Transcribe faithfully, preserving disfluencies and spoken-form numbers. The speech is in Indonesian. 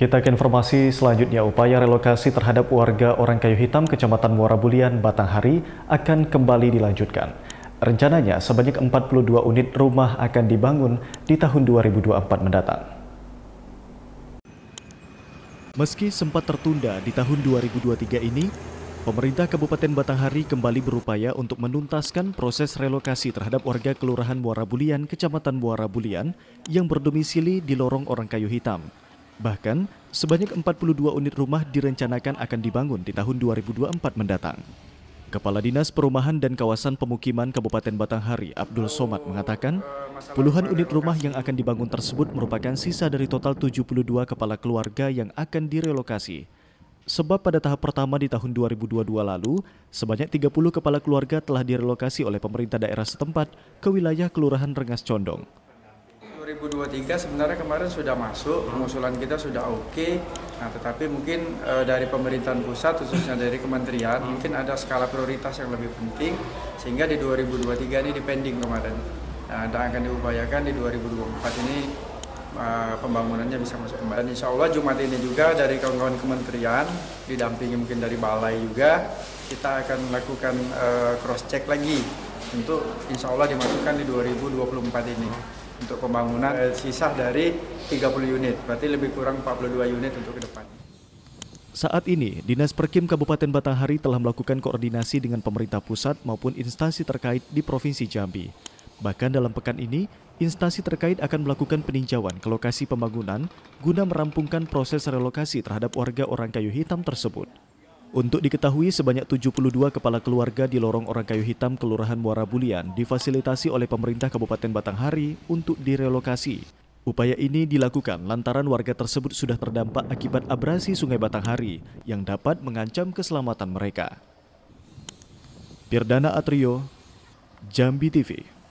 Kita ke informasi selanjutnya. Upaya relokasi terhadap warga Orang Kayo Hitam Kecamatan Muara Bulian, Batanghari akan kembali dilanjutkan. Rencananya sebanyak empat puluh dua unit rumah akan dibangun di tahun dua ribu dua puluh empat mendatang. Meski sempat tertunda di tahun dua ribu dua puluh tiga ini, pemerintah Kabupaten Batanghari kembali berupaya untuk menuntaskan proses relokasi terhadap warga Kelurahan Muara Bulian, Kecamatan Muara Bulian yang berdomisili di lorong Orang Kayo Hitam. Bahkan, sebanyak empat puluh dua unit rumah direncanakan akan dibangun di tahun dua ribu dua puluh empat mendatang. Kepala Dinas Perumahan dan Kawasan Pemukiman Kabupaten Batanghari, Abdul Somad, mengatakan, puluhan unit rumah yang akan dibangun tersebut merupakan sisa dari total tujuh puluh dua kepala keluarga yang akan direlokasi. Sebab pada tahap pertama di tahun dua ribu dua puluh dua lalu, sebanyak tiga puluh kepala keluarga telah direlokasi oleh pemerintah daerah setempat ke wilayah Kelurahan Rengas Condong. dua ribu dua puluh tiga sebenarnya kemarin sudah masuk, pengusulan kita sudah oke, okay. Nah, tetapi mungkin e, dari pemerintahan pusat khususnya dari kementerian mungkin ada skala prioritas yang lebih penting sehingga di dua ribu dua puluh tiga ini dipending kemarin. Nah, dan akan diupayakan di dua ribu dua puluh empat ini e, pembangunannya bisa masuk kembali. Dan insya Allah Jumat ini juga dari kawan-kawan kementerian didampingi mungkin dari balai juga kita akan lakukan e, cross check lagi untuk insya Allah dimasukkan di dua ribu dua puluh empat ini. Untuk pembangunan sisa dari tiga puluh unit, berarti lebih kurang empat puluh dua unit untuk ke depan. Saat ini, Dinas Perkim Kabupaten Batanghari telah melakukan koordinasi dengan pemerintah pusat maupun instansi terkait di Provinsi Jambi. Bahkan dalam pekan ini, instansi terkait akan melakukan peninjauan ke lokasi pembangunan guna merampungkan proses relokasi terhadap warga Orang Kayo Hitam tersebut. Untuk diketahui, sebanyak tujuh puluh dua kepala keluarga di lorong Orang Kayo Hitam Kelurahan Muara Bulian difasilitasi oleh pemerintah Kabupaten Batanghari untuk direlokasi. Upaya ini dilakukan lantaran warga tersebut sudah terdampak akibat abrasi Sungai Batanghari yang dapat mengancam keselamatan mereka. Pirdana Atrio, Jambi T V.